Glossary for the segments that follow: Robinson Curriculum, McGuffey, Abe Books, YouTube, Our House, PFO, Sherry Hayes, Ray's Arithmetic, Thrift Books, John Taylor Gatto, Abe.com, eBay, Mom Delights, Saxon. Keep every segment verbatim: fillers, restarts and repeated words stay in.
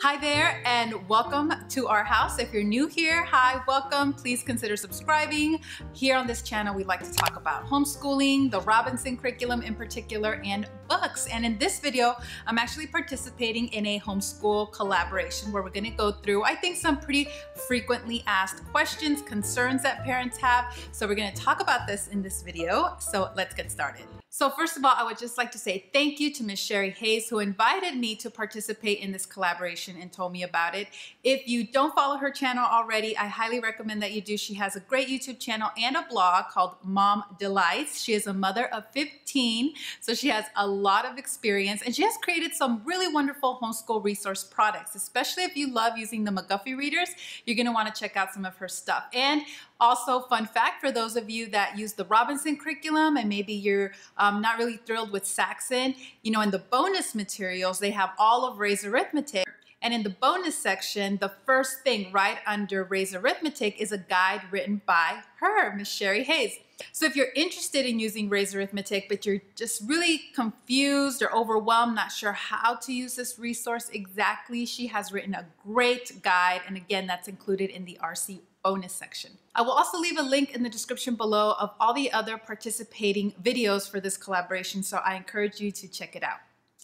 Hi there, and welcome to our house. If you're new here, hi, welcome. Please consider subscribing. Here on this channel, we like to talk about homeschooling, the Robinson curriculum in particular, and books. And in this video, I'm actually participating in a homeschool collaboration where we're gonna go through, I think, some pretty frequently asked questions, concerns that parents have. So we're gonna talk about this in this video. So let's get started. So first of all, I would just like to say thank you to Miz Sherry Hayes, who invited me to participate in this collaboration and told me about it. If you don't follow her channel already, I highly recommend that you do. She has a great YouTube channel and a blog called Mom Delights. She is a mother of fifteen, so she has a lot of experience, and she has created some really wonderful homeschool resource products, especially if you love using the McGuffey readers. You're gonna wanna check out some of her stuff. And also, fun fact, for those of you that use the Robinson curriculum and maybe you're um, not really thrilled with Saxon, you know, in the bonus materials, they have all of Ray's Arithmetic. And in the bonus section, the first thing right under Ray's Arithmetic is a guide written by her, Miz Sherry Hayes. So if you're interested in using Ray's Arithmetic, but you're just really confused or overwhelmed, not sure how to use this resource exactly, she has written a great guide. And again, that's included in the R C bonus section. I will also leave a link in the description below of all the other participating videos for this collaboration, so I encourage you to check it out.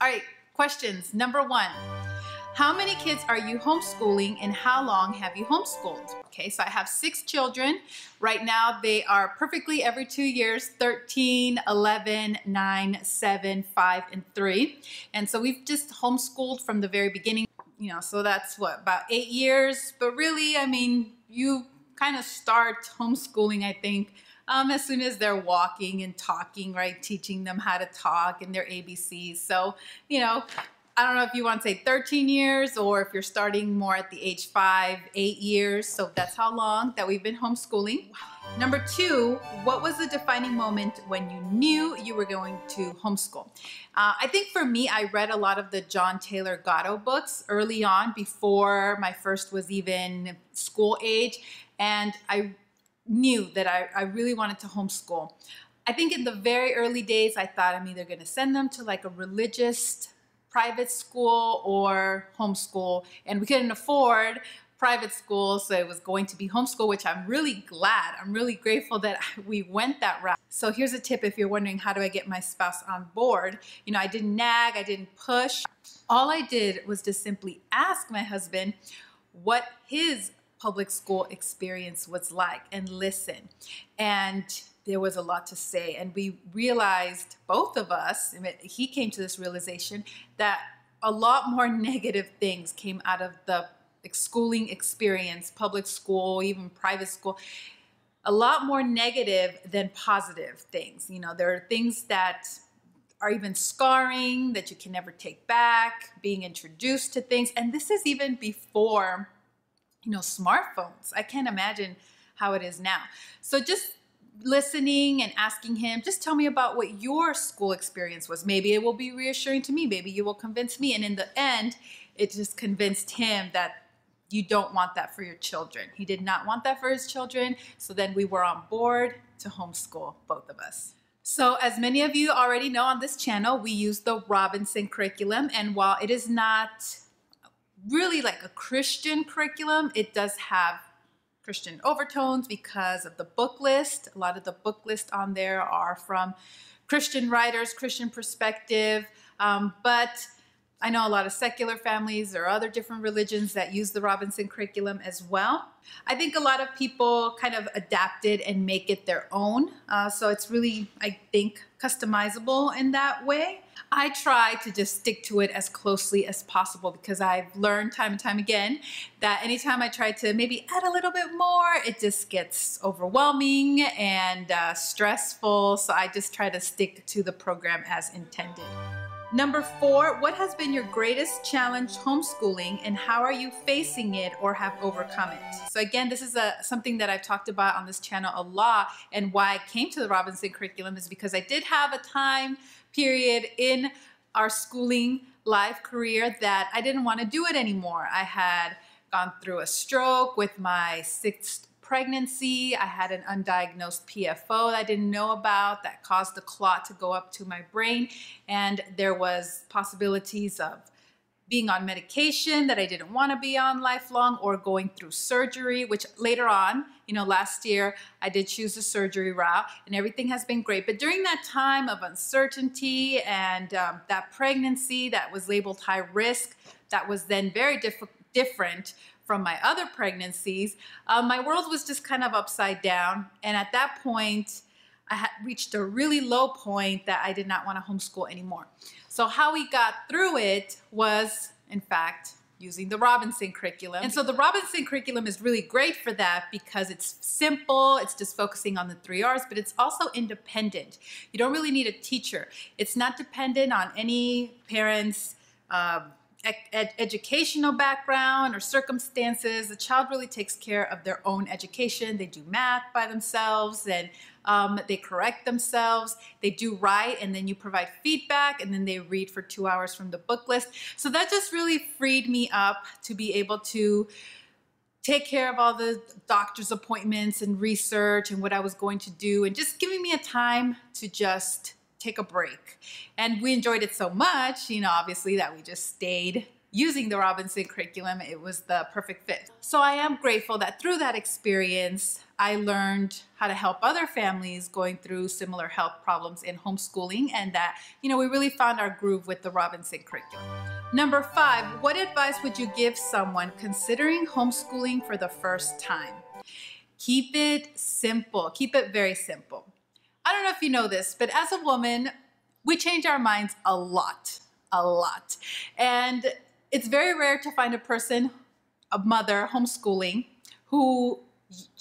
All right, questions. Number one, how many kids are you homeschooling and how long have you homeschooled? Okay, so I have six children. Right now they are perfectly every two years, thirteen, eleven, nine, seven, five, and three. And so we've just homeschooled from the very beginning, you know, so that's what, about eight years, but really, I mean, you kind of start homeschooling, I think, um, as soon as they're walking and talking, right? Teaching them how to talk and their A B Cs. So, you know, I don't know if you want to say thirteen years or if you're starting more at the age five, eight years. So that's how long that we've been homeschooling. Number two, what was the defining moment when you knew you were going to homeschool? Uh, I think for me, I read a lot of the John Taylor Gatto books early on before my first was even school age. And I knew that I, I really wanted to homeschool. I think in the very early days, I thought I'm either going to send them to like a religious private school or homeschool, and we couldn't afford private school, so it was going to be homeschool, which I'm really glad. I'm really grateful that we went that route. So here's a tip if you're wondering, how do I get my spouse on board? You know, I didn't nag, I didn't push. All I did was to simply ask my husband what his public school experience was like and listen. And there was a lot to say, and we realized, both of us, he came to this realization that a lot more negative things came out of the schooling experience, public school, even private school, a lot more negative than positive things. You know, there are things that are even scarring that you can never take back, being introduced to things. And this is even before, you know, smartphones. I can't imagine how it is now. So just listening and asking him, just tell me about what your school experience was. Maybe it will be reassuring to me. Maybe you will convince me. And in the end, it just convinced him that you don't want that for your children. He did not want that for his children. So then we were on board to homeschool, both of us. So as many of you already know on this channel, we use the Robinson curriculum. And while it is not really like a Christian curriculum, it does have Christian overtones because of the book list. A lot of the book list on there are from Christian writers, Christian perspective, um, but I know a lot of secular families or other different religions that use the Robinson curriculum as well. I think a lot of people kind of adapt it and make it their own. Uh, so it's really, I think, customizable in that way. I try to just stick to it as closely as possible because I've learned time and time again that anytime I try to maybe add a little bit more, it just gets overwhelming and uh, stressful. So I just try to stick to the program as intended. Number four, what has been your greatest challenge homeschooling and how are you facing it or have overcome it? So again, this is a, something that I've talked about on this channel a lot, and why I came to the Robinson curriculum is because I did have a time period in our schooling life career that I didn't want to do it anymore. I had gone through a stroke with my sixth pregnancy. I had an undiagnosed P F O that I didn't know about that caused the clot to go up to my brain, and there was possibilities of being on medication that I didn't want to be on lifelong, or going through surgery, which later on, you know, last year I did choose the surgery route and everything has been great. But during that time of uncertainty and um, that pregnancy that was labeled high risk, that was then very diff different from my other pregnancies, um, my world was just kind of upside down. And at that point, I had reached a really low point that I did not want to homeschool anymore. So how we got through it was, in fact, using the Robinson Curriculum. And so the Robinson Curriculum is really great for that because it's simple, it's just focusing on the three R's, but it's also independent. You don't really need a teacher. It's not dependent on any parent's uh, ed- educational background or circumstances. The child really takes care of their own education. They do math by themselves, and Um, they correct themselves, they do write, and then you provide feedback, and then they read for two hours from the book list. So that just really freed me up to be able to take care of all the doctor's appointments and research and what I was going to do, and just giving me a time to just take a break. And we enjoyed it so much, you know, obviously, that we just stayed using the Robinson Curriculum. It was the perfect fit. So I am grateful that through that experience, I learned how to help other families going through similar health problems in homeschooling, and that, you know, we really found our groove with the Robinson Curriculum. Number five, what advice would you give someone considering homeschooling for the first time? Keep it simple. Keep it very simple. I don't know if you know this, but as a woman, we change our minds a lot, a lot. And it's very rare to find a person, a mother homeschooling, who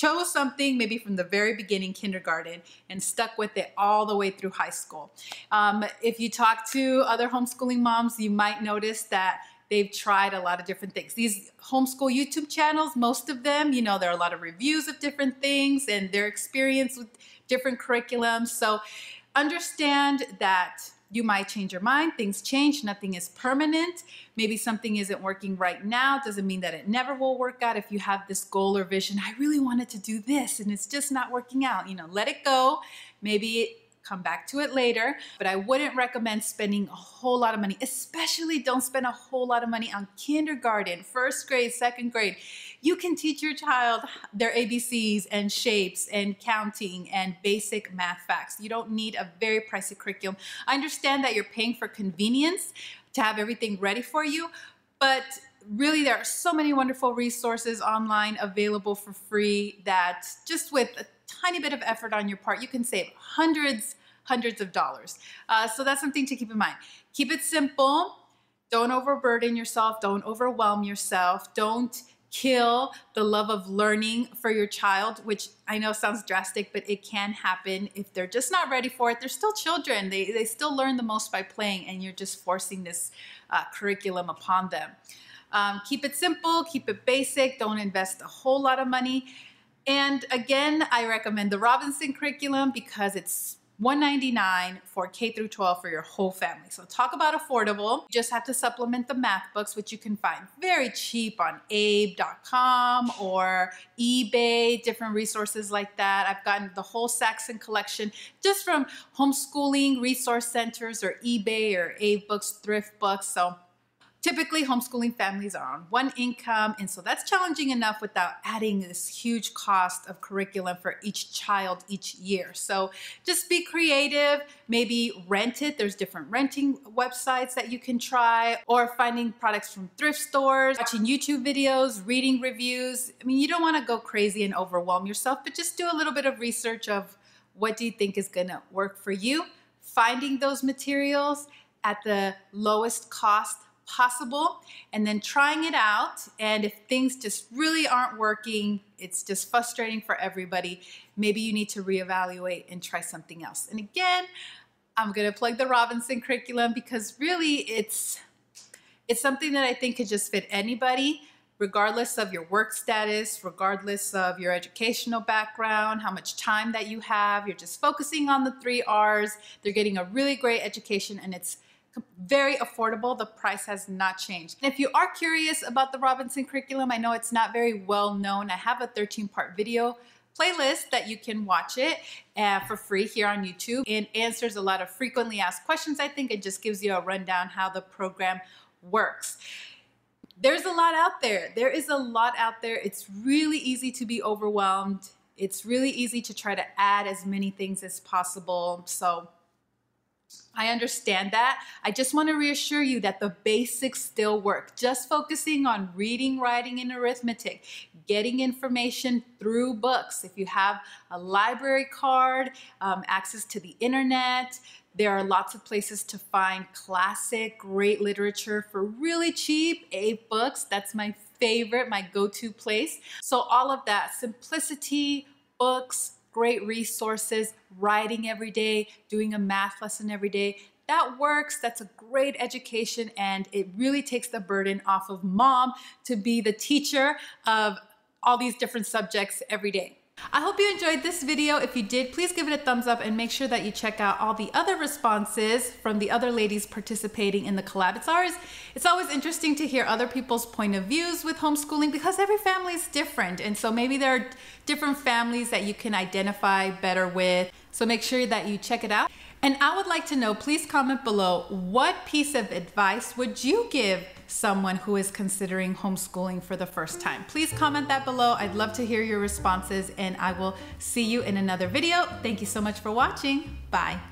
chose something maybe from the very beginning, kindergarten, and stuck with it all the way through high school. Um, if you talk to other homeschooling moms, you might notice that they've tried a lot of different things. These homeschool YouTube channels, most of them, you know, there are a lot of reviews of different things and their experience with different curriculums. So understand that you might change your mind, things change, nothing is permanent. Maybe something isn't working right now, doesn't mean that it never will work out. If you have this goal or vision, I really wanted to do this and it's just not working out, you know, let it go. Maybe come back to it later, but I wouldn't recommend spending a whole lot of money, especially don't spend a whole lot of money on kindergarten, first grade, second grade. You can teach your child their A B Cs and shapes and counting and basic math facts. You don't need a very pricey curriculum. I understand that you're paying for convenience to have everything ready for you, but really there are so many wonderful resources online available for free that just with a tiny bit of effort on your part, you can save hundreds, hundreds of dollars. Uh, so that's something to keep in mind. Keep it simple. Don't overburden yourself. Don't overwhelm yourself. Don't kill the love of learning for your child, which I know sounds drastic, but it can happen if they're just not ready for it. They're still children. They, they still learn the most by playing, and you're just forcing this uh, curriculum upon them. Um, keep it simple. Keep it basic. Don't invest a whole lot of money. And again, I recommend the Robinson Curriculum because it's one ninety-nine for K through twelve for your whole family. So talk about affordable. You just have to supplement the math books, which you can find very cheap on Abe dot com or eBay, different resources like that. I've gotten the whole Saxon collection just from homeschooling resource centers or eBay or Abe Books, Thrift Books. So typically, homeschooling families are on one income, and so that's challenging enough without adding this huge cost of curriculum for each child each year. So just be creative, maybe rent it. There's different renting websites that you can try, or finding products from thrift stores, watching YouTube videos, reading reviews. I mean, you don't want to go crazy and overwhelm yourself, but just do a little bit of research of what do you think is going to work for you, finding those materials at the lowest cost possible, and then trying it out. And if things just really aren't working, it's just frustrating for everybody, maybe you need to reevaluate and try something else. And again, I'm going to plug the Robinson Curriculum because really it's it's something that I think could just fit anybody, regardless of your work status, regardless of your educational background, how much time that you have. You're just focusing on the three R's. They're getting a really great education, and it's very affordable. The price has not changed. And if you are curious about the Robinson Curriculum, I know it's not very well known. I have a thirteen part video playlist that you can watch it uh, for free here on YouTube, and answers a lot of frequently asked questions, I think. It just gives you a rundown how the program works. There's a lot out there. There is a lot out there. It's really easy to be overwhelmed. It's really easy to try to add as many things as possible. So I understand that. I just want to reassure you that the basics still work. Just focusing on reading, writing, and arithmetic, getting information through books. If you have a library card, um, access to the internet, there are lots of places to find classic, great literature for really cheap. Abe dot com, that's my favorite, my go-to place. So all of that, simplicity, books, great resources, writing every day, doing a math lesson every day. That works. That's a great education, and it really takes the burden off of mom to be the teacher of all these different subjects every day. I hope you enjoyed this video. If you did, please give it a thumbs up and make sure that you check out all the other responses from the other ladies participating in the collab. It's always, it's always interesting to hear other people's point of views with homeschooling, because every family is different. And so maybe there are different families that you can identify better with. So make sure that you check it out. And I would like to know, please comment below, what piece of advice would you give someone who is considering homeschooling for the first time? Please comment that below. I'd love to hear your responses, and I will see you in another video. Thank you so much for watching. Bye.